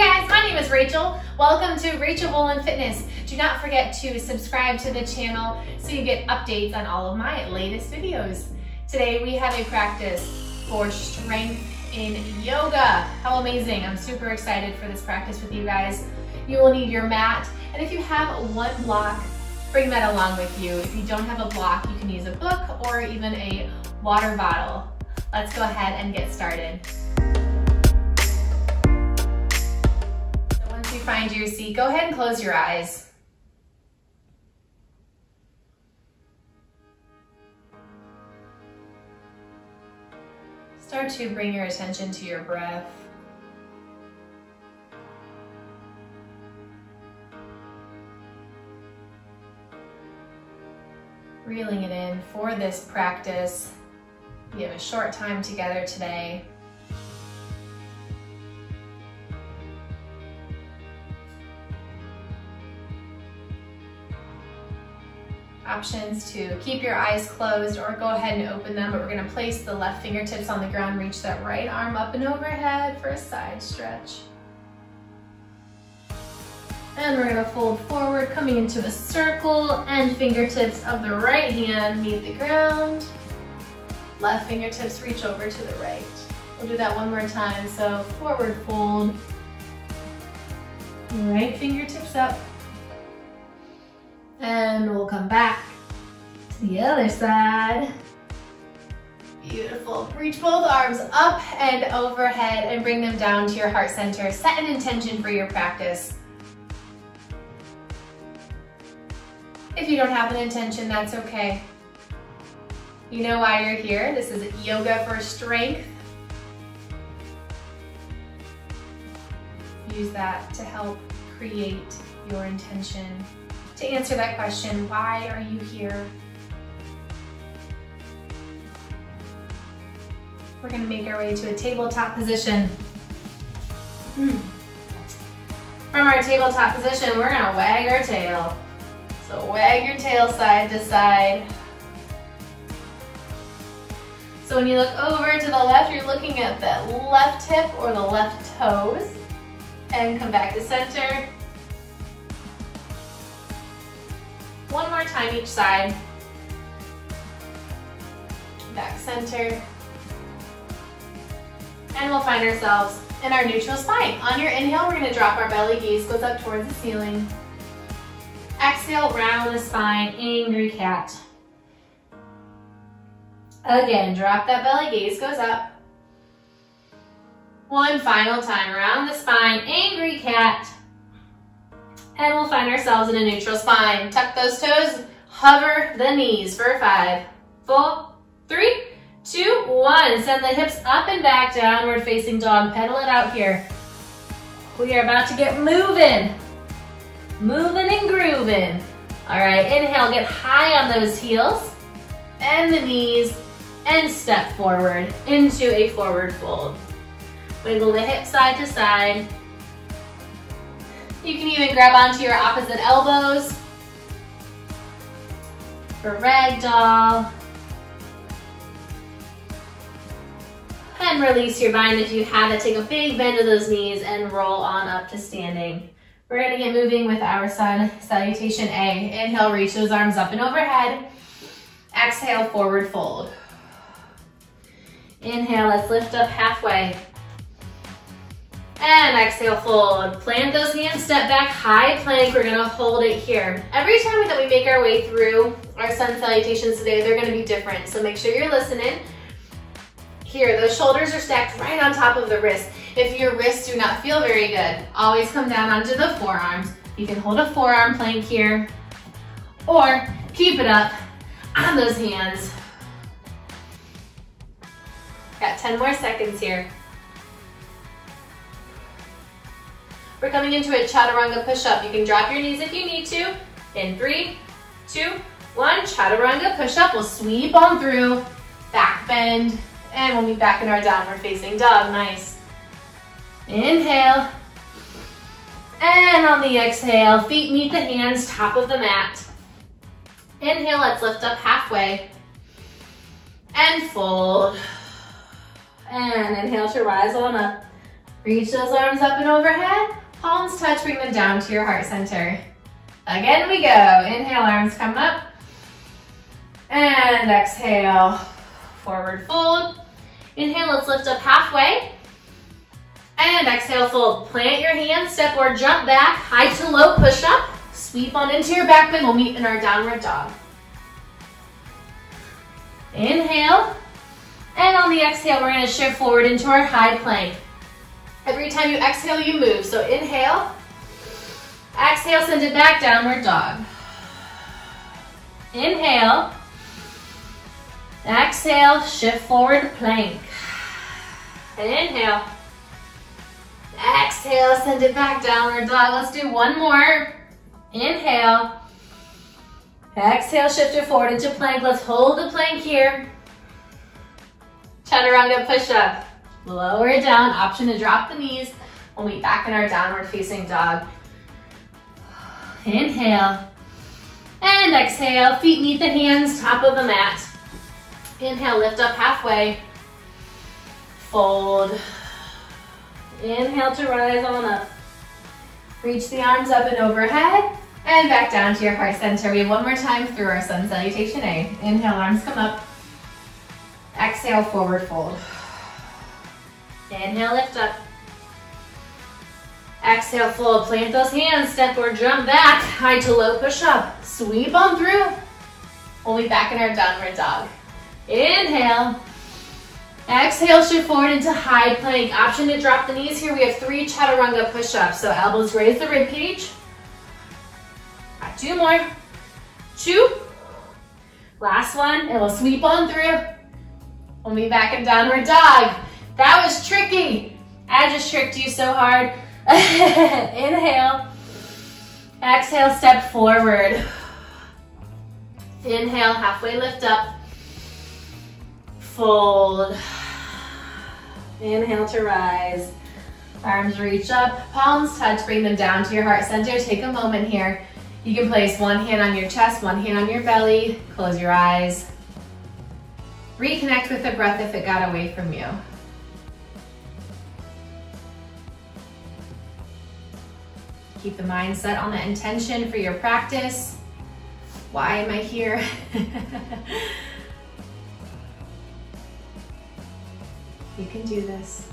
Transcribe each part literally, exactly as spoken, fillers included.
Hey guys, my name is Rachel. Welcome to Rachel Wolin Fitness. Do not forget to subscribe to the channel so you get updates on all of my latest videos. Today we have a practice for strength in yoga. How amazing. I'm super excited for this practice with you guys. You will need your mat, and if you have one block, bring that along with you. If you don't have a block, you can use a book or even a water bottle. Let's go ahead and get started. So once you find your seat, go ahead and close your eyes. Start to bring your attention to your breath. Reeling it in for this practice. We have a short time together today. Options to keep your eyes closed or go ahead and open them, but we're gonna place the left fingertips on the ground, reach that right arm up and overhead for a side stretch. And we're gonna fold forward, coming into a circle, and fingertips of the right hand meet the ground. Left fingertips reach over to the right. We'll do that one more time. So forward fold, right fingertips up, and we'll come back to the other side. Beautiful. Reach both arms up and overhead and bring them down to your heart center. Set an intention for your practice. If you don't have an intention, that's okay. You know why you're here. This is yoga for strength. Use that to help create your intention. To answer that question, why are you here? We're gonna make our way to a tabletop position. From our tabletop position, we're gonna wag our tail. So wag your tail side to side. So when you look over to the left, you're looking at that left hip or the left toes. And come back to center. One more time each side. Back center. And we'll find ourselves in our neutral spine. On your inhale, we're gonna drop our belly gaze, goes up towards the ceiling. Exhale, round the spine, angry cat. Again, drop that belly, gaze goes up. One final time, round the spine, angry cat. And we'll find ourselves in a neutral spine. Tuck those toes, hover the knees for five, four, three, two, one. Send the hips up and back, downward facing dog. Pedal it out here. We are about to get moving. Moving and grooving. All right, inhale, get high on those heels, bend the knees, and step forward into a forward fold. Wiggle the hip side to side. You can even grab onto your opposite elbows for ragdoll. And release your bind if you have it. Take a big bend of those knees and roll on up to standing. We're gonna get moving with our sun salutation A. Inhale, reach those arms up and overhead. Exhale, forward fold. Inhale, let's lift up halfway. And exhale, fold. Plant those hands, step back, high plank. We're gonna hold it here. Every time that we make our way through our sun salutations today, they're gonna be different. So make sure you're listening. Here, those shoulders are stacked right on top of the wrist. If your wrists do not feel very good, always come down onto the forearms. You can hold a forearm plank here, or keep it up on those hands. Got ten more seconds here. We're coming into a chaturanga push-up. You can drop your knees if you need to. In three, two, one, chaturanga push-up. We'll sweep on through, back bend. And we'll be back in our downward facing dog, nice. Inhale. And on the exhale, feet meet the hands, top of the mat. Inhale, let's lift up halfway. And fold. And inhale to rise on up. Reach those arms up and overhead. Palms touch, bring them down to your heart center. Again we go. Inhale, arms come up. And exhale, forward fold. Inhale, let's lift up halfway. And exhale, fold. Plant your hand, step or jump back, high to low, push up. Sweep on into your back bend. We'll meet in our downward dog. Inhale. And on the exhale, we're gonna shift forward into our high plank. Every time you exhale, you move. So inhale, exhale, send it back, downward dog. Inhale, exhale, shift forward, plank. Inhale, exhale, send it back, downward dog. Let's do one more. Inhale, exhale, shift it forward into plank. Let's hold the plank here. Chaturanga push up. Lower it down, option to drop the knees. We'll meet back in our downward facing dog. Inhale, and exhale. Feet meet the hands, top of the mat. Inhale, lift up halfway. Fold. Inhale to rise on up. Reach the arms up and overhead, and back down to your heart center. We have one more time through our sun salutation A. Inhale, arms come up. Exhale, forward fold. Inhale, lift up. Exhale, fold. Plant those hands, step or jump back, high to low push up. Sweep on through. We'll be back in our downward dog. Inhale. Exhale, shift forward into high plank. Option to drop the knees here. We have three chaturanga push-ups. So elbows raise the ribcage. Two more. Two. Last one. It will sweep on through. We'll be back in downward dog. That was tricky. I just tricked you so hard. Inhale. Exhale, step forward. Inhale, halfway lift up. Fold. Inhale to rise. Arms reach up, palms touch, bring them down to your heart center. Take a moment here. You can place one hand on your chest, one hand on your belly. Close your eyes. Reconnect with the breath if it got away from you. Keep the mind set on the intention for your practice. Why am I here? You can do this.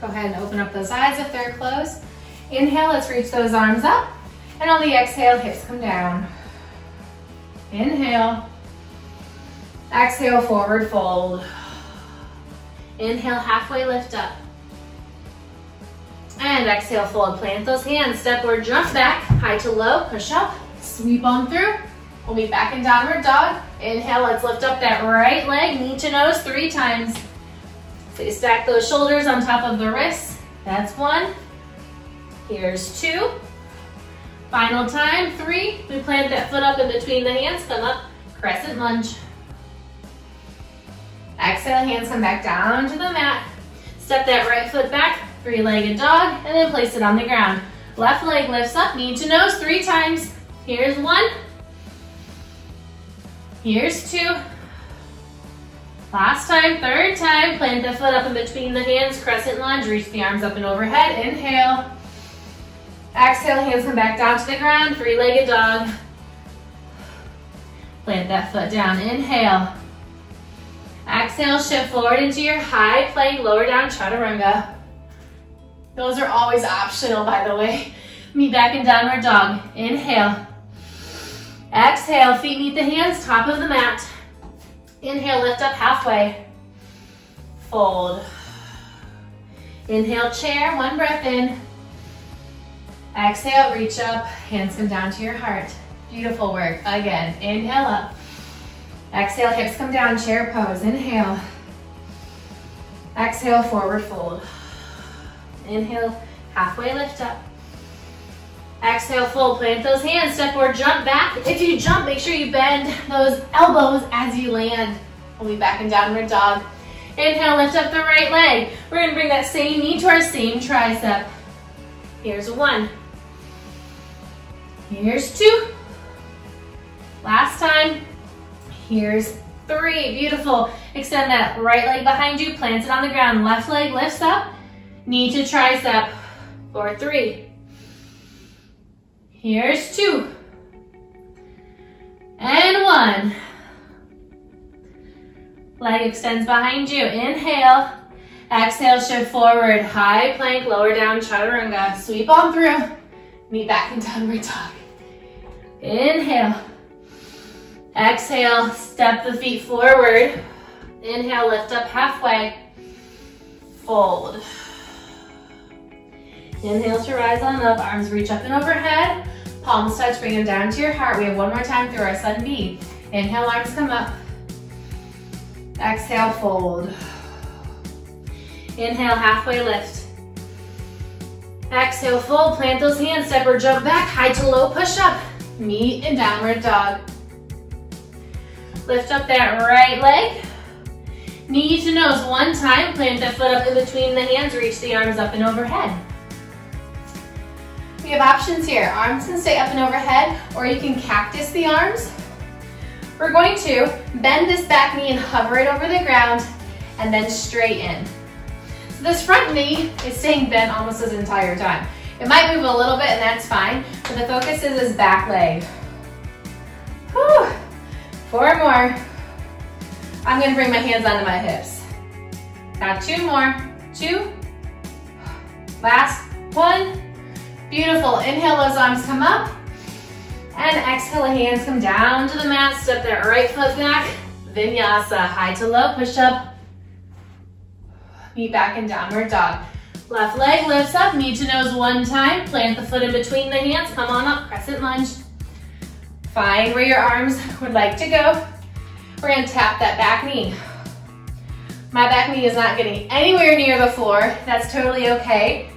Go ahead and open up those eyes if they're closed. Inhale, let's reach those arms up. And on the exhale, hips come down. Inhale. Exhale, forward fold. Inhale, halfway lift up. And exhale, fold. Plant those hands, step or jump back, high to low, push up, sweep on through. We'll be back in downward dog. Inhale, let's lift up that right leg, knee to nose, three times. So you stack those shoulders on top of the wrists. That's one. Here's two. Final time, three. We plant that foot up in between the hands, come up, crescent lunge. Exhale, hands come back down to the mat. Step that right foot back, three-legged dog, and then place it on the ground. Left leg lifts up, knee to nose, three times. Here's one. Here's two. Last time, third time. Plant the foot up in between the hands. Crescent lunge. Reach the arms up and overhead. Inhale. Exhale, hands come back down to the ground. Three-legged dog. Plant that foot down. Inhale. Exhale, shift forward into your high plank. Lower down, chaturanga. Those are always optional, by the way. Meet back in downward dog. Inhale. Exhale, feet meet the hands, top of the mat. Inhale, lift up halfway. Fold. Inhale, chair, one breath in. Exhale, reach up, hands come down to your heart. Beautiful work. Again, inhale up. Exhale, hips come down, chair pose. Inhale. Exhale, forward fold. Inhale, halfway lift up. Exhale, fold, plant those hands, step or jump back. If you jump, make sure you bend those elbows as you land. We'll be back in downward dog. Inhale, lift up the right leg. We're gonna bring that same knee to our same tricep. Here's one. Here's two. Last time. Here's three, beautiful. Extend that right leg behind you, plant it on the ground, left leg lifts up, knee to tricep, for three. Here's two. And one. Leg extends behind you, inhale, exhale, shift forward, high plank, lower down, chaturanga, sweep on through, knee back and downward dog. Inhale, exhale, step the feet forward, inhale, lift up halfway, fold. Inhale to rise on up, arms reach up and overhead, palms touch, bring them down to your heart. We have one more time through our sun V. Inhale, arms come up, exhale, fold. Inhale, halfway lift. Exhale, fold, plant those hands, step or jump back, high to low push up, meet in downward dog. Lift up that right leg, knee to nose one time, plant that foot up in between the hands, reach the arms up and overhead. We have options here. Arms can stay up and overhead, or you can cactus the arms. We're going to bend this back knee and hover it over the ground, and then straight in. So this front knee is staying bent almost this entire time. It might move a little bit, and that's fine, but the focus is this back leg. Whew. Four more. I'm gonna bring my hands onto my hips. Now two more, two, last one. Beautiful, inhale, those arms come up, and exhale, the hands come down to the mat, step that right foot back, vinyasa, high to low, push up, knee back and downward dog. Left leg lifts up, knee to nose one time, plant the foot in between the hands, come on up, crescent lunge. Find where your arms would like to go. We're gonna tap that back knee. My back knee is not getting anywhere near the floor, that's totally okay.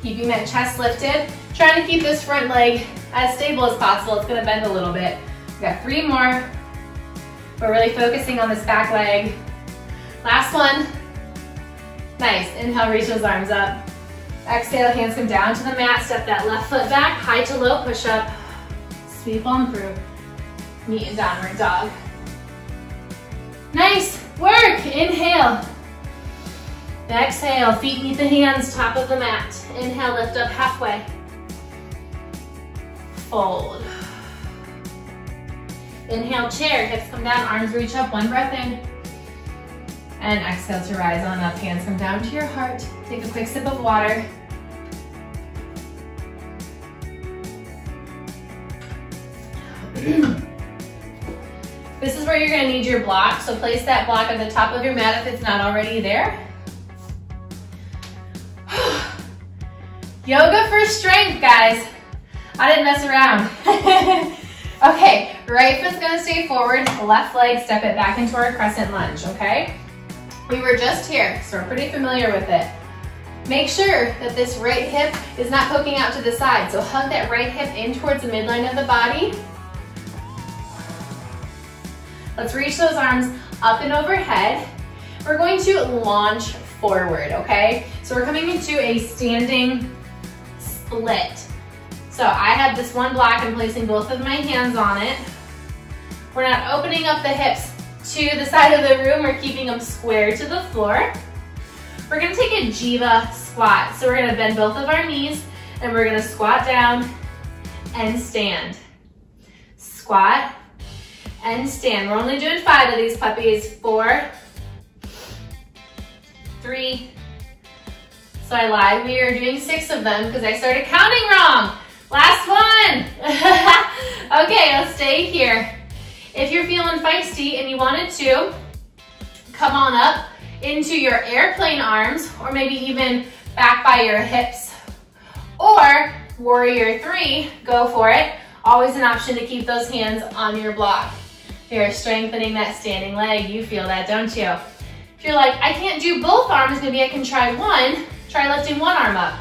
Keeping that chest lifted, trying to keep this front leg as stable as possible. It's gonna bend a little bit. We've got three more. We're really focusing on this back leg. Last one. Nice, inhale, reach those arms up. Exhale, hands come down to the mat, step that left foot back, high to low, push up, sweep on through, meet in downward dog. Nice work, inhale. Exhale, feet meet the hands, top of the mat. Inhale, lift up halfway. Fold. Inhale, chair, hips come down, arms reach up, one breath in. And exhale to rise on up, hands come down to your heart. Take a quick sip of water. This is where you're gonna need your block, so place that block at the top of your mat if it's not already there. Yoga for strength, guys. I didn't mess around. Okay, right foot's gonna stay forward, left leg, step it back into our crescent lunge, okay? We were just here, so we're pretty familiar with it. Make sure that this right hip is not poking out to the side, so hug that right hip in towards the midline of the body. Let's reach those arms up and overhead. We're going to launch forward, okay? So we're coming into a standing split. So I have this one block, I'm placing both of my hands on it. We're not opening up the hips to the side of the room, we're keeping them square to the floor. We're gonna take a jiva squat. So we're gonna bend both of our knees and we're gonna squat down and stand. Squat and stand. We're only doing five of these puppies. Four, three, so I lied, we are doing six of them because I started counting wrong. Last one. Okay, I'll stay here. If you're feeling feisty and you wanted to, come on up into your airplane arms or maybe even back by your hips. Or warrior three, go for it. Always an option to keep those hands on your block. You're strengthening that standing leg. You feel that, don't you? If you're like, I can't do both arms, maybe I can try one. Try lifting one arm up.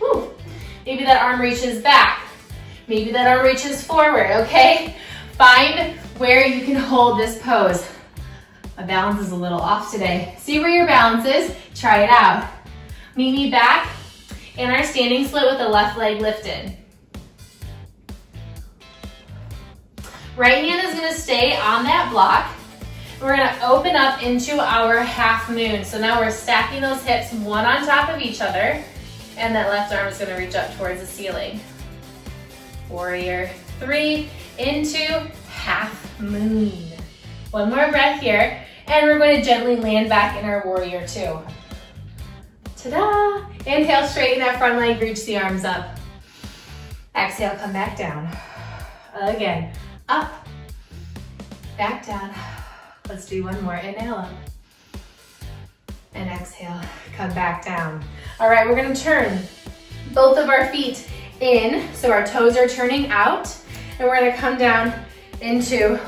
Woo. Maybe that arm reaches back. Maybe that arm reaches forward, okay? Find where you can hold this pose. My balance is a little off today. See where your balance is, try it out. Meet me back in our standing split with the left leg lifted. Right hand is gonna stay on that block. We're gonna open up into our half moon. So now we're stacking those hips one on top of each other, and that left arm is gonna reach up towards the ceiling. Warrior three into half moon. One more breath here, and we're going to gently land back in our warrior two. Ta-da! Inhale, straighten that front leg, reach the arms up. Exhale, come back down. Again, up, back down. Let's do one more. Inhale up, and exhale, come back down. All right, we're gonna turn both of our feet in, so our toes are turning out, and we're gonna come down into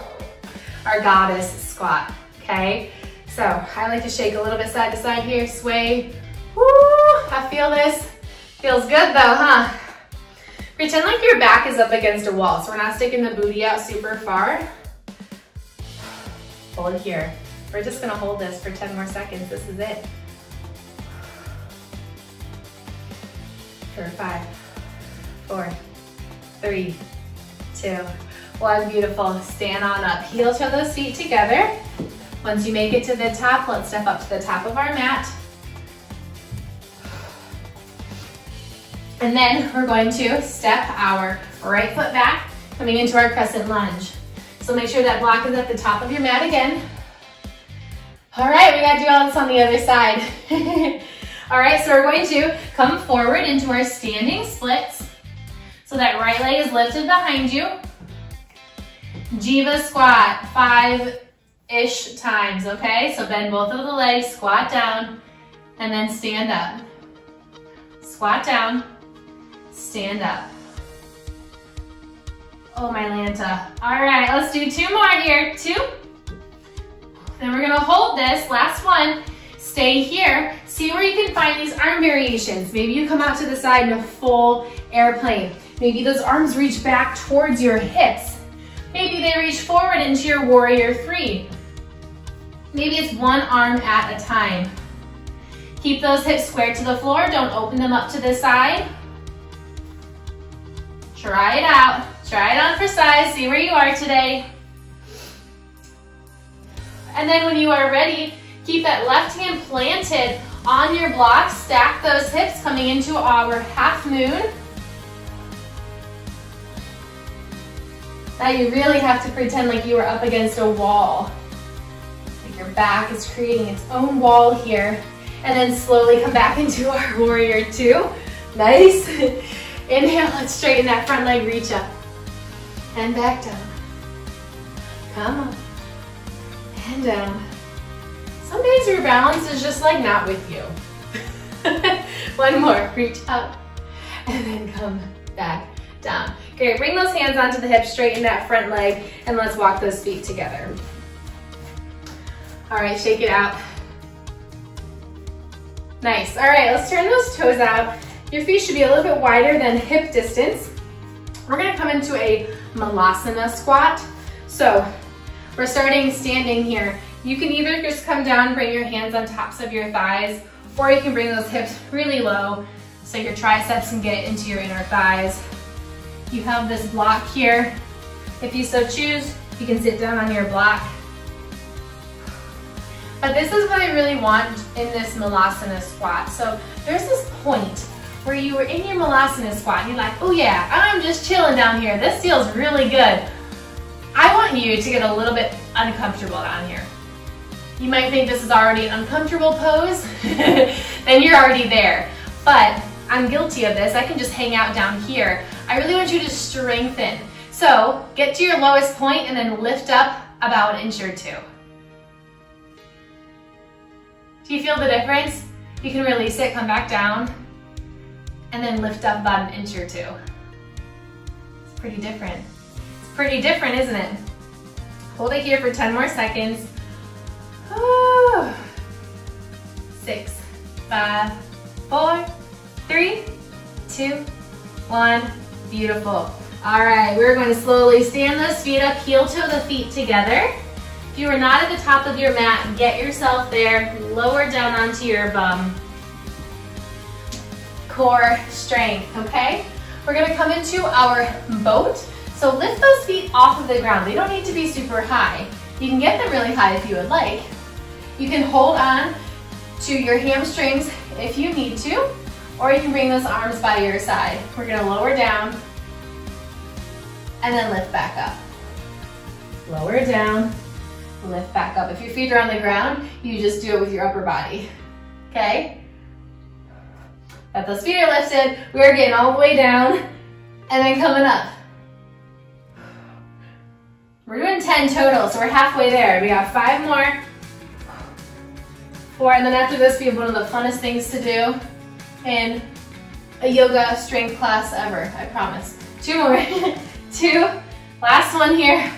our goddess squat, okay? So I like to shake a little bit side to side here, sway. Woo, I feel this. Feels good though, huh? Pretend like your back is up against a wall, so we're not sticking the booty out super far. Hold it here. We're just gonna hold this for ten more seconds. This is it. For five, four, three, two, one, beautiful. Stand on up. Heel toe those feet together. Once you make it to the top, let's step up to the top of our mat. And then we're going to step our right foot back, coming into our crescent lunge. So make sure that block is at the top of your mat again. All right, we gotta do all this on the other side. All right, so we're going to come forward into our standing splits. So that right leg is lifted behind you. Jiva squat, five-ish times, okay? So bend both of the legs, squat down, and then stand up. Squat down, stand up. Oh, my lanta. All right, let's do two more here, two. Then we're gonna hold this, last one. Stay here, see where you can find these arm variations. Maybe you come out to the side in a full airplane. Maybe those arms reach back towards your hips. Maybe they reach forward into your warrior three. Maybe it's one arm at a time. Keep those hips square to the floor. Don't open them up to the side. Try it out. Try it on for size. See where you are today. And then when you are ready, keep that left hand planted on your block. Stack those hips coming into our half moon. Now you really have to pretend like you are up against a wall. Like your back is creating its own wall here. And then slowly come back into our warrior two. Nice. Inhale, let's straighten that front leg, reach up. And back down. Come up. And down. Some days your balance is just like not with you. One more, reach up. And then come back down. Okay, bring those hands onto the hips, straighten that front leg, and let's walk those feet together. All right, shake it out. Nice, all right, let's turn those toes out. Your feet should be a little bit wider than hip distance. We're gonna come into a malasana squat. So we're starting standing here. You can either just come down, bring your hands on tops of your thighs, or you can bring those hips really low so your triceps can get into your inner thighs. You have this block here. If you so choose, you can sit down on your block. But this is what I really want in this malasana squat. So there's this point where you were in your malasana squat and you're like, oh yeah, I'm just chilling down here. This feels really good. I want you to get a little bit uncomfortable down here. You might think this is already an uncomfortable pose. Then you're already there. But I'm guilty of this. I can just hang out down here. I really want you to strengthen. So get to your lowest point and then lift up about an inch or two. Do you feel the difference? You can release it, come back down, and then lift up about an inch or two. It's pretty different. It's pretty different, isn't it? Hold it here for ten more seconds. Woo. Six, five, four, three, two, one. Beautiful. All right, we're going to slowly stand those feet up, heel toe the feet together. If you are not at the top of your mat, get yourself there, lower down onto your bum. Core strength, okay? We're gonna come into our boat. So lift those feet off of the ground. They don't need to be super high. You can get them really high if you would like. You can hold on to your hamstrings if you need to, or you can bring those arms by your side. We're gonna lower down and then lift back up. Lower down, lift back up. If your feet are on the ground, you just do it with your upper body, okay? Got those feet are lifted, we're getting all the way down and then coming up. We're doing ten total, so we're halfway there. We got five more. Four, and then after this be one of the funnest things to do in a yoga strength class ever, I promise. Two more, two, last one here.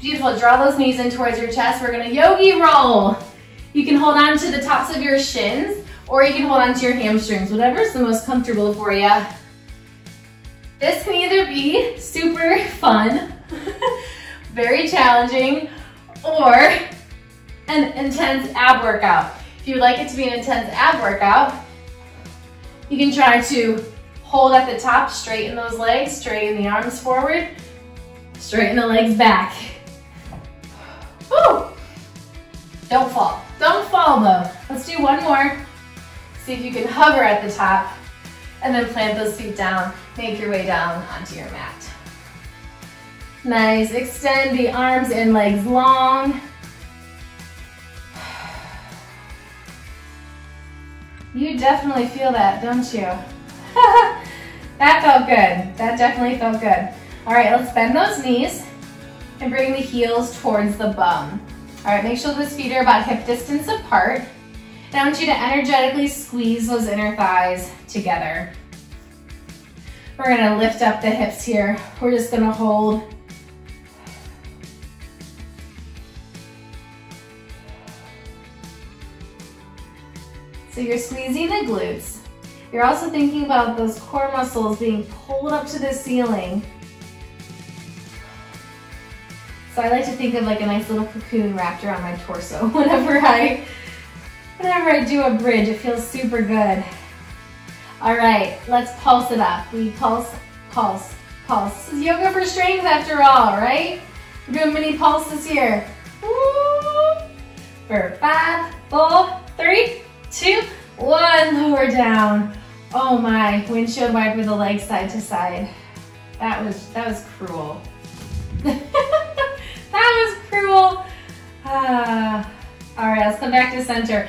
Beautiful, draw those knees in towards your chest. We're gonna yogi roll. You can hold on to the tops of your shins or you can hold on to your hamstrings, whatever's the most comfortable for you. This can either be super fun, very challenging, or an intense ab workout. If you would like it to be an intense ab workout, you can try to hold at the top, straighten those legs, straighten the arms forward, straighten the legs back. Woo! Don't fall. Don't fall though. Let's do one more. See if you can hover at the top and then plant those feet down. Make your way down onto your mat. Nice. Extend the arms and legs long. You definitely feel that, don't you? That felt good. That definitely felt good. All right, let's bend those knees and bring the heels towards the bum. All right, make sure those feet are about hip distance apart. And I want you to energetically squeeze those inner thighs together. We're gonna lift up the hips here. We're just gonna hold. So you're squeezing the glutes. You're also thinking about those core muscles being pulled up to the ceiling. So I like to think of like a nice little cocoon wrapped around my torso. Whenever I, whenever I do a bridge, it feels super good. All right, let's pulse it up. We pulse, pulse, pulse. This is yoga for strength after all, right? We're doing mini pulses here. Woo! For five, four, three, two, one, lower down. Oh my, windshield wiper the legs side to side. That was, that was cruel. That was cruel. Ah. All right, let's come back to center.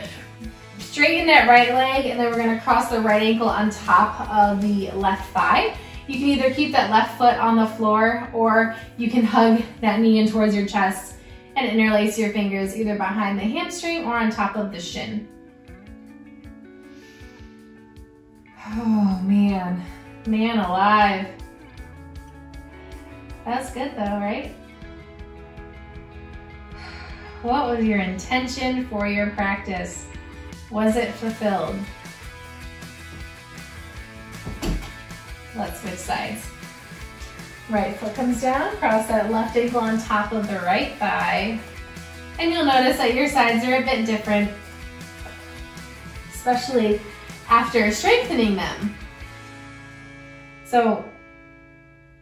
Straighten that right leg and then we're gonna cross the right ankle on top of the left thigh. You can either keep that left foot on the floor or you can hug that knee in towards your chest and interlace your fingers either behind the hamstring or on top of the shin. Oh man, man alive. That's good though, right? What was your intention for your practice? Was it fulfilled? Let's switch sides. Right foot comes down, cross that left ankle on top of the right thigh. And you'll notice that your sides are a bit different, especially after strengthening them. So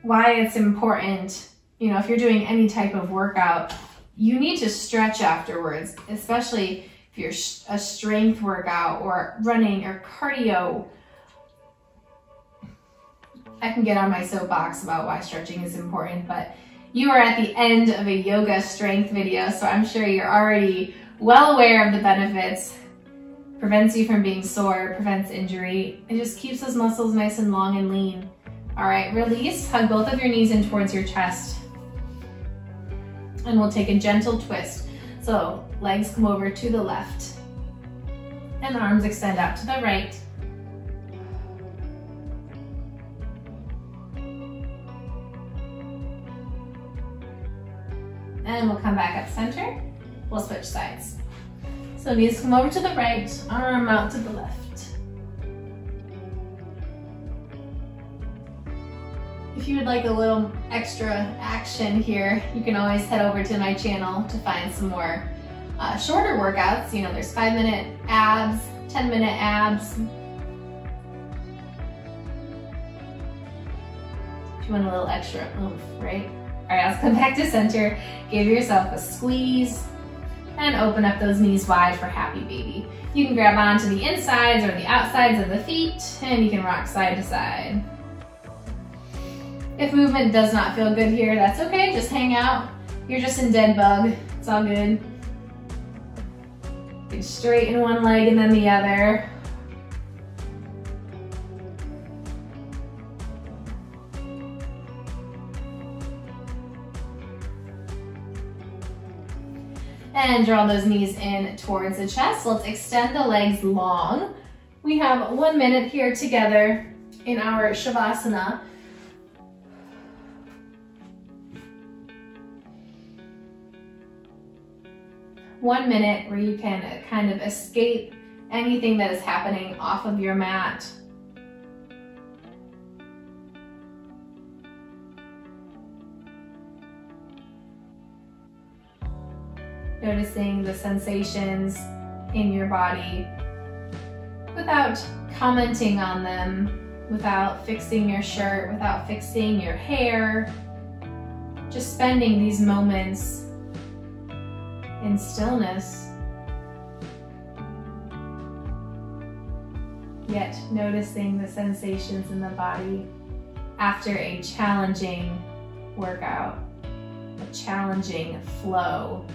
why it's important, you know, if you're doing any type of workout, you need to stretch afterwards, especially if you're a strength workout or running or cardio. I can get on my soapbox about why stretching is important, but you are at the end of a yoga strength video, so I'm sure you're already well aware of the benefits. Prevents you from being sore, prevents injury. It just keeps those muscles nice and long and lean. All right, release, hug both of your knees in towards your chest. And we'll take a gentle twist. So legs come over to the left and arms extend out to the right. And we'll come back up center. We'll switch sides. So knees come over to the right, arm out to the left. If you would like a little extra action here, you can always head over to my channel to find some more uh, shorter workouts. You know, there's five minute abs, ten minute abs. if you want a little extra oomph, right? All right, let's come back to center. Give yourself a squeeze and open up those knees wide for happy baby. You can grab onto the insides or the outsides of the feet and you can rock side to side. If movement does not feel good here, that's okay, just hang out. You're just in dead bug, it's all good. You straighten one leg and then the other. And draw those knees in towards the chest. Let's extend the legs long. We have one minute here together in our Shavasana. One minute where you can kind of escape anything that is happening off of your mat. Noticing the sensations in your body without commenting on them, without fixing your shirt, without fixing your hair, just spending these moments in stillness, yet noticing the sensations in the body after a challenging workout, a challenging flow,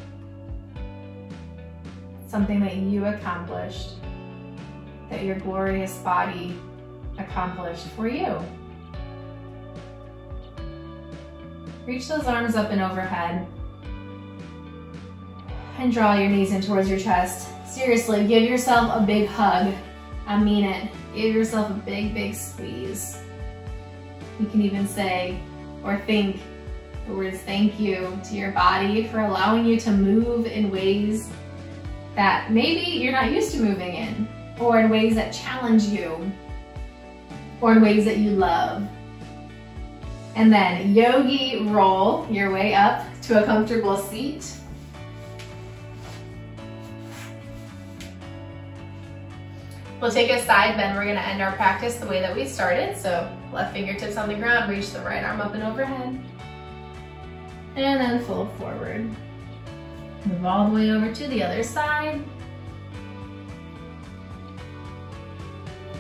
something that you accomplished, that your glorious body accomplished for you. Reach those arms up and overhead. And draw your knees in towards your chest. Seriously, give yourself a big hug. I mean it. Give yourself a big, big squeeze. You can even say or think the words thank you to your body for allowing you to move in ways that maybe you're not used to moving in, or in ways that challenge you, or in ways that you love. And then yogi roll your way up to a comfortable seat. We'll take a side bend. We're gonna end our practice the way that we started. So left fingertips on the ground, reach the right arm up and overhead. And then fold forward. Move all the way over to the other side.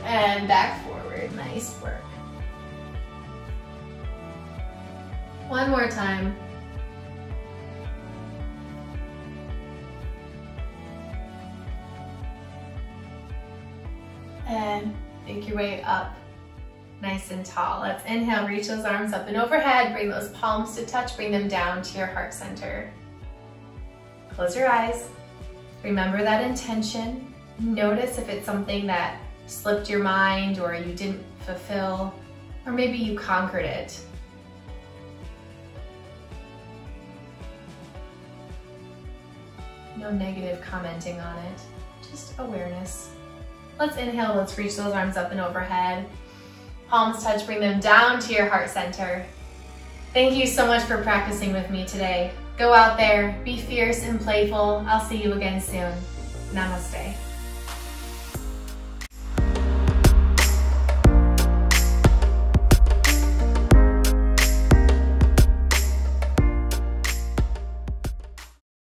And back forward, nice work. One more time. And make your way up nice and tall. Let's inhale, reach those arms up and overhead, bring those palms to touch, bring them down to your heart center. Close your eyes, remember that intention. Notice if it's something that slipped your mind or you didn't fulfill, or maybe you conquered it. No negative commenting on it, just awareness. Let's inhale, let's reach those arms up and overhead. Palms touch, bring them down to your heart center. Thank you so much for practicing with me today. Go out there, be fierce and playful. I'll see you again soon. Namaste.